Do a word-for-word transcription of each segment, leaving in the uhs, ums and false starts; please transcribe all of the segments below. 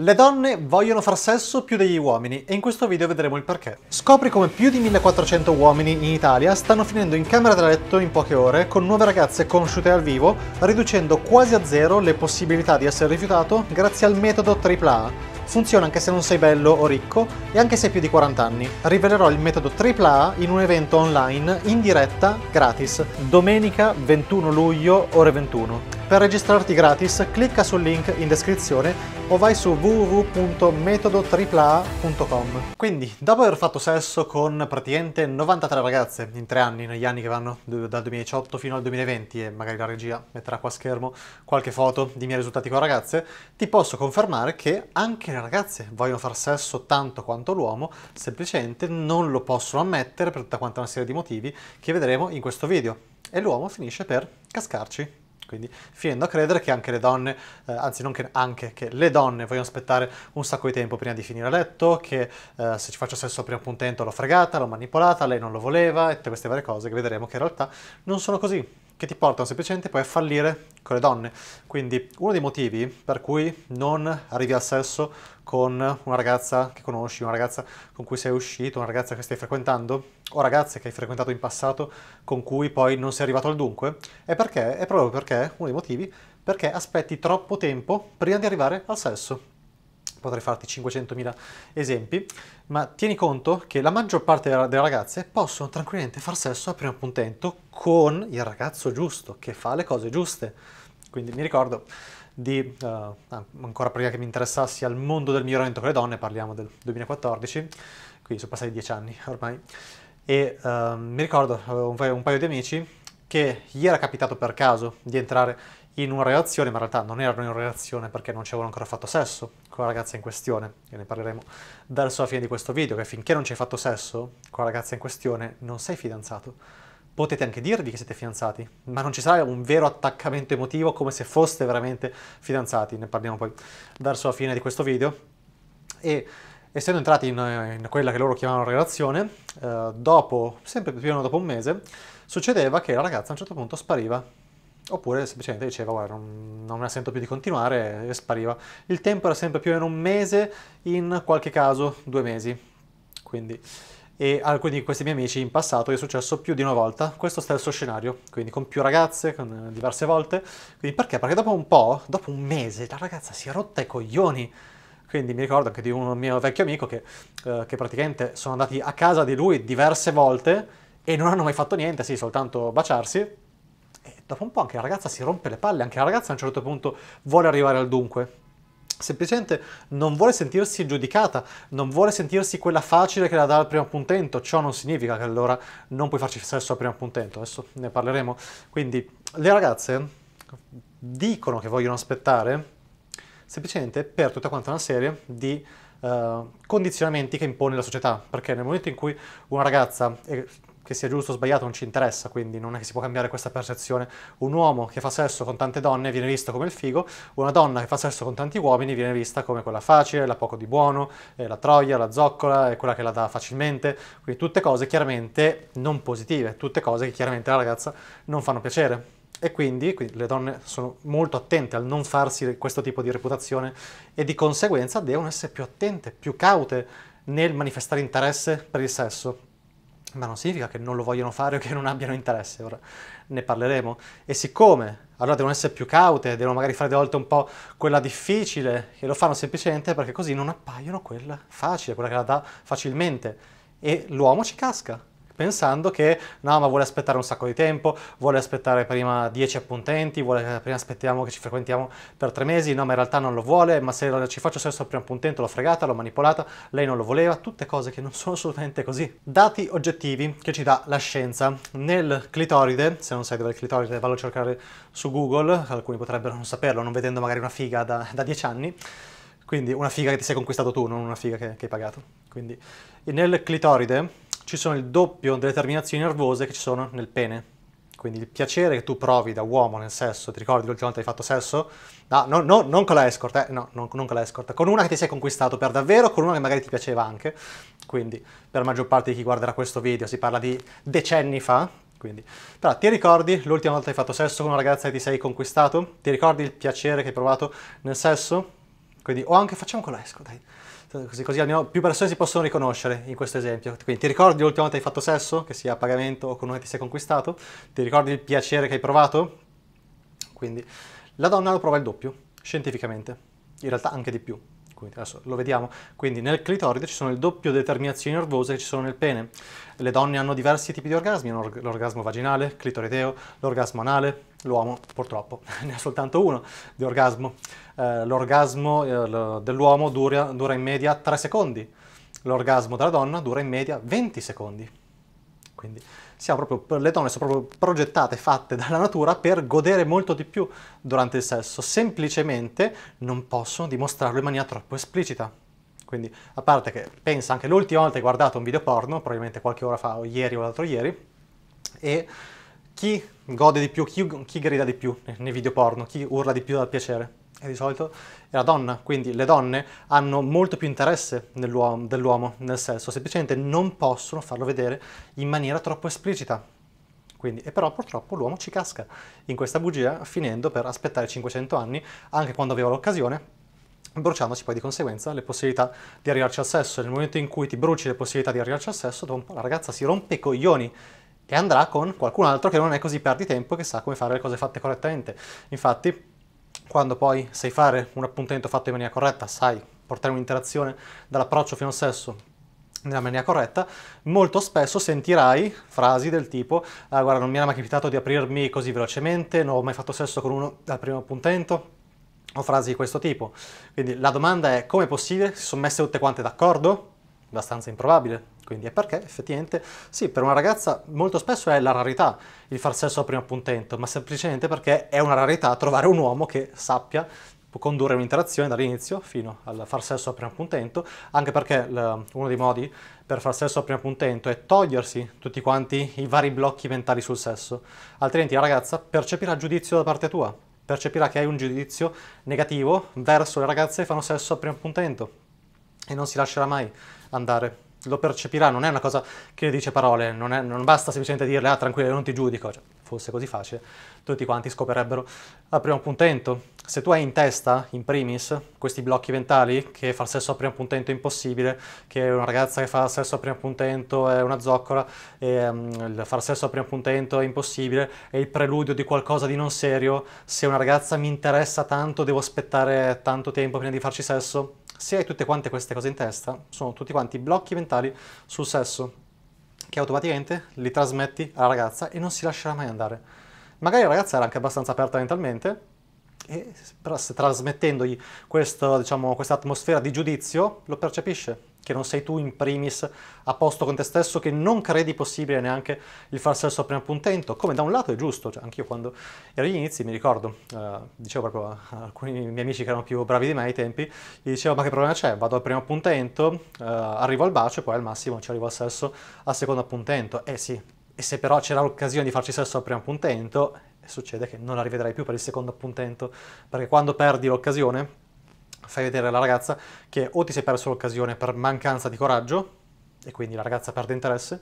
Le donne vogliono far sesso più degli uomini e in questo video vedremo il perché. Scopri come più di millequattrocento uomini in Italia stanno finendo in camera da letto in poche ore con nuove ragazze conosciute al vivo, riducendo quasi a zero le possibilità di essere rifiutato grazie al metodo tripla A. Funziona anche se non sei bello o ricco e anche se hai più di quaranta anni. Rivelerò il metodo tripla A in un evento online in diretta gratis, domenica ventuno luglio ore ventuno. Per registrarti gratis clicca sul link in descrizione o vai su w w w punto metodotripla a punto com. Quindi, dopo aver fatto sesso con praticamente novantatré ragazze in tre anni, negli anni che vanno dal duemiladiciotto fino al duemilaventi, e magari la regia metterà qua a schermo qualche foto dei miei risultati con ragazze, ti posso confermare che anche le ragazze vogliono far sesso tanto quanto l'uomo, semplicemente non lo possono ammettere per tutta quanta una serie di motivi che vedremo in questo video. E l'uomo finisce per cascarci. Quindi finendo a credere che anche le donne, eh, anzi non che anche, che le donne vogliono aspettare un sacco di tempo prima di finire a letto, che eh, se ci faccio sesso al primo puntento l'ho fregata, l'ho manipolata, lei non lo voleva, e tutte queste varie cose che vedremo che in realtà non sono così, che ti portano semplicemente poi a fallire con le donne. Quindi uno dei motivi per cui non arrivi al sesso con una ragazza che conosci, una ragazza con cui sei uscito, una ragazza che stai frequentando, o ragazze che hai frequentato in passato con cui poi non sei arrivato al dunque, è perché, è proprio perché, uno dei motivi, perché aspetti troppo tempo prima di arrivare al sesso. Potrei farti cinquecentomila esempi, ma tieni conto che la maggior parte delle ragazze possono tranquillamente far sesso al primo appuntamento con il ragazzo giusto, che fa le cose giuste. Quindi mi ricordo di, uh, ancora prima che mi interessassi al mondo del miglioramento con le donne, parliamo del duemilaquattordici, quindi sono passati dieci anni ormai, e uh, mi ricordo un paio, un paio di amici che gli era capitato per caso di entrare in una relazione, ma in realtà non erano in una relazione perché non ci avevano ancora fatto sesso con la ragazza in questione, e ne parleremo verso la fine di questo video, che finché non ci hai fatto sesso con la ragazza in questione non sei fidanzato. Potete anche dirvi che siete fidanzati, ma non ci sarà un vero attaccamento emotivo come se foste veramente fidanzati, ne parliamo poi verso la fine di questo video. E essendo entrati in, in quella che loro chiamavano relazione, eh, dopo, sempre più o meno dopo un mese, succedeva che la ragazza a un certo punto spariva. Oppure semplicemente diceva, guarda, non, non me la sento più di continuare, e spariva. Il tempo era sempre più o meno un mese, in qualche caso due mesi. Quindi, e alcuni di questi miei amici in passato gli è successo più di una volta questo stesso scenario, quindi con più ragazze, con diverse volte. Quindi perché? Perché dopo un po', dopo un mese, la ragazza si è rotta i coglioni. Quindi mi ricordo anche di un mio vecchio amico che, eh, che praticamente sono andati a casa di lui diverse volte e non hanno mai fatto niente, sì, soltanto baciarsi. Dopo un po' anche la ragazza si rompe le palle, anche la ragazza a un certo punto vuole arrivare al dunque. Semplicemente non vuole sentirsi giudicata, non vuole sentirsi quella facile che la dà al primo appuntamento. Ciò non significa che allora non puoi farci sesso al primo appuntamento, adesso ne parleremo. Quindi le ragazze dicono che vogliono aspettare semplicemente per tutta quanta una serie di uh, condizionamenti che impone la società, perché nel momento in cui una ragazza... È, che sia giusto o sbagliato non ci interessa, quindi non è che si può cambiare questa percezione. Un uomo che fa sesso con tante donne viene visto come il figo, una donna che fa sesso con tanti uomini viene vista come quella facile, la poco di buono, eh, la troia, la zoccola, è quella che la dà facilmente, quindi tutte cose chiaramente non positive, tutte cose che chiaramente alla ragazza non fanno piacere. E quindi, quindi le donne sono molto attente al non farsi questo tipo di reputazione e di conseguenza devono essere più attente, più caute nel manifestare interesse per il sesso. Ma non significa che non lo vogliono fare o che non abbiano interesse, ora ne parleremo. E siccome allora devono essere più caute, devono magari fare delle volte un po' quella difficile, e lo fanno semplicemente perché così non appaiono quella facile, quella che la dà facilmente. E l'uomo ci casca, pensando che no, ma vuole aspettare un sacco di tempo, vuole aspettare prima dieci appuntamenti, vuole che prima aspettiamo che ci frequentiamo per tre mesi, no, ma in realtà non lo vuole, ma se ci faccio sesso al primo appuntamento l'ho fregata, l'ho manipolata, lei non lo voleva, tutte cose che non sono assolutamente così. Dati oggettivi che ci dà la scienza. Nel clitoride, se non sai dove è il clitoride, vallo a cercare su Google, alcuni potrebbero non saperlo, non vedendo magari una figa da, da dieci anni, quindi una figa che ti sei conquistato tu, non una figa che, che hai pagato. Quindi nel clitoride ci sono il doppio delle terminazioni nervose che ci sono nel pene. Quindi il piacere che tu provi da uomo nel sesso, ti ricordi l'ultima volta che hai fatto sesso? No, no, no, non con la escort, eh? No, non, non con la escort, con una che ti sei conquistato per davvero, con una che magari ti piaceva anche. Quindi per la maggior parte di chi guarderà questo video si parla di decenni fa. Quindi, però ti ricordi l'ultima volta che hai fatto sesso con una ragazza che ti sei conquistato? Ti ricordi il piacere che hai provato nel sesso? Quindi, o anche facciamo con l'esco, dai. Così, così almeno più persone si possono riconoscere in questo esempio. Quindi ti ricordi l'ultima volta che hai fatto sesso, che sia a pagamento o con uno che ti sei conquistato? Ti ricordi il piacere che hai provato? Quindi la donna lo prova il doppio, scientificamente, in realtà anche di più. Quindi, adesso lo vediamo. Quindi nel clitoride ci sono il doppio determinazioni nervose che ci sono nel pene. Le donne hanno diversi tipi di orgasmi, l'orgasmo vaginale, clitorideo, l'orgasmo anale. L'uomo purtroppo ne ha soltanto uno di orgasmo. Eh, l'orgasmo eh, dell'uomo dura, dura in media tre secondi, l'orgasmo della donna dura in media venti secondi. Quindi siamo proprio, le donne sono proprio progettate, fatte dalla natura per godere molto di più durante il sesso, semplicemente non possono dimostrarlo in maniera troppo esplicita. Quindi, a parte che, pensa, anche l'ultima volta hai guardato un video porno, probabilmente qualche ora fa, o ieri o l'altro ieri, e chi gode di più, chi, chi grida di più nei video porno, chi urla di più dal piacere? E di solito è la donna. Quindi le donne hanno molto più interesse dell'uomo nel sesso, semplicemente non possono farlo vedere in maniera troppo esplicita. Quindi, e però purtroppo l'uomo ci casca in questa bugia, finendo per aspettare cinquecento anni, anche quando aveva l'occasione, bruciandoci poi di conseguenza le possibilità di arrivarci al sesso. E nel momento in cui ti bruci le possibilità di arrivarci al sesso, dopo un po' la ragazza si rompe i coglioni e andrà con qualcun altro che non è così perditempo, che sa come fare le cose fatte correttamente. Infatti, quando poi sai fare un appuntamento fatto in maniera corretta, sai portare un'interazione dall'approccio fino al sesso nella maniera corretta, molto spesso sentirai frasi del tipo ah, guarda, non mi era mai capitato di aprirmi così velocemente, non ho mai fatto sesso con uno al primo appuntamento, o frasi di questo tipo. Quindi la domanda è: come è possibile? Si sono messe tutte quante d'accordo? Abbastanza improbabile. Quindi è perché effettivamente sì, per una ragazza molto spesso è la rarità il far sesso al primo appuntamento, ma semplicemente perché è una rarità trovare un uomo che sappia condurre un'interazione dall'inizio fino al far sesso al primo appuntamento, anche perché uno dei modi per far sesso al primo appuntamento è togliersi tutti quanti i vari blocchi mentali sul sesso, altrimenti la ragazza percepirà giudizio da parte tua, percepirà che hai un giudizio negativo verso le ragazze che fanno sesso al primo appuntamento e non si lascerà mai andare. Lo percepirà, non è una cosa che le dice parole, non, è, non basta semplicemente dirle ah tranquillo non ti giudico, cioè, fosse così facile tutti quanti scoprirebbero al primo appuntamento. Se tu hai in testa in primis questi blocchi mentali che far sesso al primo appuntamento è impossibile, che una ragazza che fa sesso al primo appuntamento è una zoccola, e, um, far sesso al primo appuntamento è impossibile, è il preludio di qualcosa di non serio, se una ragazza mi interessa tanto devo aspettare tanto tempo prima di farci sesso. Se hai tutte quante queste cose in testa, sono tutti quanti blocchi mentali sul sesso, che automaticamente li trasmetti alla ragazza e non si lascerà mai andare. Magari la ragazza era anche abbastanza aperta mentalmente, e trasmettendogli questo, diciamo, questa atmosfera di giudizio, lo percepisce, che non sei tu in primis a posto con te stesso, che non credi possibile neanche il far sesso al primo appuntamento, come da un lato è giusto, cioè, anch'io quando ero agli inizi mi ricordo, eh, dicevo proprio a alcuni miei amici che erano più bravi di me ai tempi, gli dicevo ma che problema c'è, vado al primo appuntamento, eh, arrivo al bacio e poi al massimo ci arrivo al sesso al secondo appuntamento, eh sì, e se però c'era l'occasione di farci sesso al primo appuntamento, succede che non la rivedrai più per il secondo appuntamento, perché quando perdi l'occasione fai vedere alla ragazza che o ti sei perso l'occasione per mancanza di coraggio e quindi la ragazza perde interesse,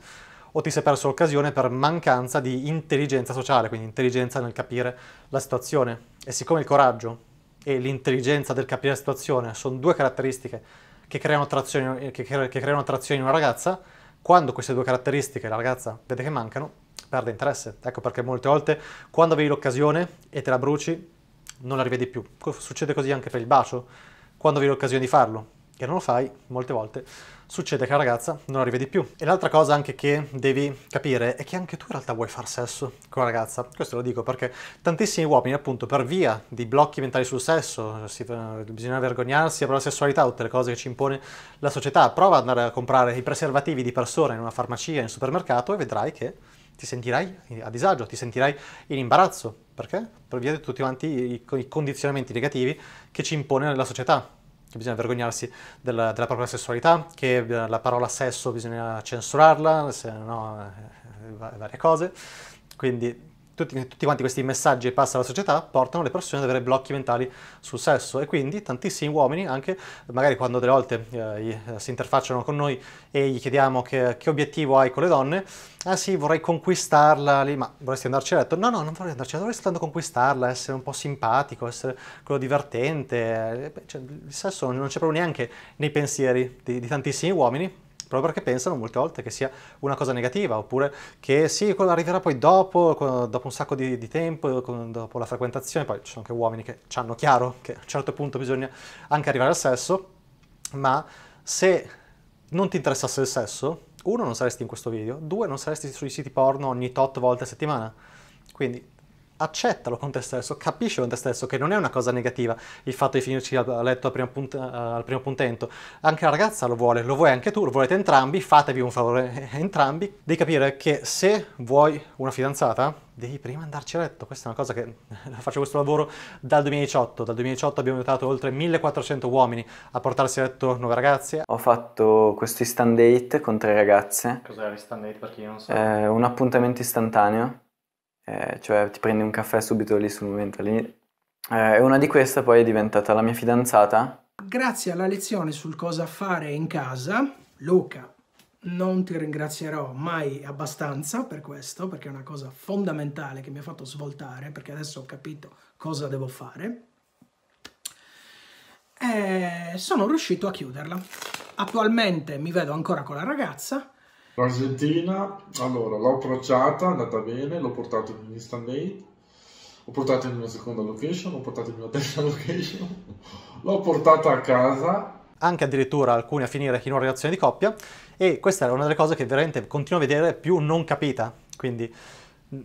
o ti sei perso l'occasione per mancanza di intelligenza sociale, quindi intelligenza nel capire la situazione. E siccome il coraggio e l'intelligenza del capire la situazione sono due caratteristiche che creano attrazione, che cre- che creano attrazione in una ragazza, quando queste due caratteristiche la ragazza vede che mancano, perde interesse. Ecco perché molte volte quando avevi l'occasione e te la bruci non la rivedi più. Succede così anche per il bacio. Quando avevi l'occasione di farlo e non lo fai, molte volte succede che la ragazza non la rivedi più. E l'altra cosa anche che devi capire è che anche tu in realtà vuoi far sesso con la ragazza. Questo lo dico perché tantissimi uomini, appunto, per via di blocchi mentali sul sesso, si, bisogna vergognarsi per la sessualità, tutte le cose che ci impone la società. Prova ad andare a comprare i preservativi di persona in una farmacia, in un supermercato, e vedrai che ti sentirai a disagio, ti sentirai in imbarazzo. Perché? Per via di tutti quanti i, i condizionamenti negativi che ci impone la società, che bisogna vergognarsi della, della propria sessualità, che la parola sesso bisogna censurarla, se no eh, varie cose. Quindi tutti, tutti quanti questi messaggi che passa alla società portano le persone ad avere blocchi mentali sul sesso, e quindi tantissimi uomini, anche magari quando delle volte eh, si interfacciano con noi e gli chiediamo che, che obiettivo hai con le donne, ah sì, vorrei conquistarla lì, ma vorresti andarci a letto? No, no, non vorrei andarci a letto, vorrei soltanto conquistarla, essere un po' simpatico, essere quello divertente. Beh, cioè, il sesso non c'è proprio neanche nei pensieri di, di tantissimi uomini, proprio perché pensano molte volte che sia una cosa negativa, oppure che sì, quello arriverà poi dopo, dopo un sacco di, di tempo, dopo la frequentazione. Poi ci sono anche uomini che hanno chiaro che a un certo punto bisogna anche arrivare al sesso, ma se non ti interessasse il sesso, uno, non saresti in questo video, due, non saresti sui siti porno ogni tot volte a settimana. Quindi accettalo con te stesso, capisci con te stesso che non è una cosa negativa il fatto di finirci a letto al primo, punt al primo puntento. Anche la ragazza lo vuole, lo vuoi anche tu, lo volete entrambi, fatevi un favore entrambi di capire che se vuoi una fidanzata devi prima andarci a letto. Questa è una cosa che faccio questo lavoro dal duemiladiciotto, dal duemiladiciotto abbiamo aiutato oltre millequattrocento uomini a portarsi a letto nuove ragazze. Ho fatto questo instant date con tre ragazze. Cos'è l'instant date per chi non sa? Eh, un appuntamento istantaneo. Eh, cioè ti prendi un caffè subito lì sul momento lì. Eh, e una di queste poi è diventata la mia fidanzata. Grazie alla lezione sul cosa fare in casa, Luca, non ti ringrazierò mai abbastanza per questo, perché è una cosa fondamentale che mi ha fatto svoltare, perché adesso ho capito cosa devo fare, e sono riuscito a chiuderla. Attualmente mi vedo ancora con la ragazza. L'Argentina, allora, l'ho approcciata, è andata bene, l'ho portato in un instant date, l'ho portata in una seconda location, l'ho portata in una terza location, l'ho portata a casa. Anche addirittura alcuni a finire in una relazione di coppia, e questa è una delle cose che veramente continuo a vedere più non capita. Quindi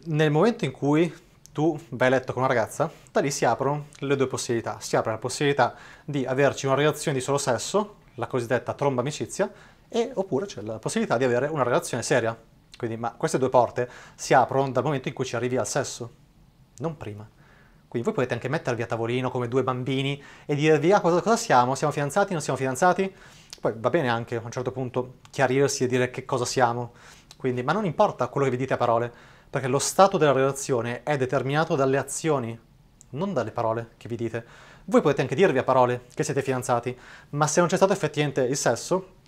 nel momento in cui tu vai a letto con una ragazza, da lì si aprono le due possibilità. Si apre la possibilità di averci una relazione di solo sesso, la cosiddetta tromba amicizia, E, oppure c'è la possibilità di avere una relazione seria. Quindi, ma queste due porte si aprono dal momento in cui ci arrivi al sesso, non prima. Quindi voi potete anche mettervi a tavolino come due bambini e dirvi, ah, cosa, cosa siamo? Siamo fidanzati? Non siamo fidanzati? Poi va bene anche a un certo punto chiarirsi e dire che cosa siamo. Quindi, ma non importa quello che vi dite a parole, perché lo stato della relazione è determinato dalle azioni, non dalle parole che vi dite. Voi potete anche dirvi a parole che siete fidanzati, ma se non c'è stato effettivamente il sesso,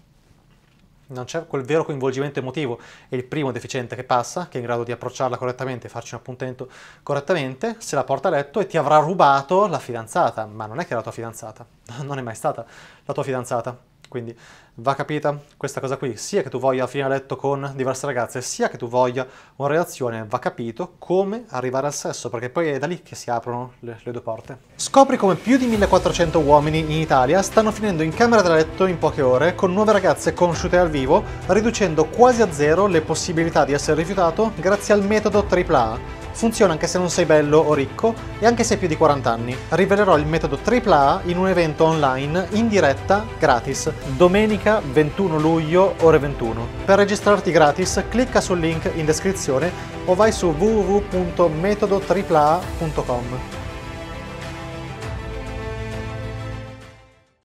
non c'è quel vero coinvolgimento emotivo, e il primo deficiente che passa, che è in grado di approcciarla correttamente e farci un appuntamento correttamente, se la porta a letto e ti avrà rubato la fidanzata, ma non è che è la tua fidanzata, non è mai stata la tua fidanzata. Quindi va capita questa cosa qui, sia che tu voglia finire a letto con diverse ragazze, sia che tu voglia una relazione, va capito come arrivare al sesso, perché poi è da lì che si aprono le, le due porte. Scopri come più di millequattrocento uomini in Italia stanno finendo in camera da letto in poche ore con nuove ragazze conosciute al vivo, riducendo quasi a zero le possibilità di essere rifiutato grazie al metodo tripla A. Funziona anche se non sei bello o ricco e anche se hai più di quaranta anni. Rivelerò il metodo tripla A in un evento online in diretta gratis domenica ventuno luglio ore ventuno. Per registrarti gratis clicca sul link in descrizione o vai su w w w punto metodotripla a punto com.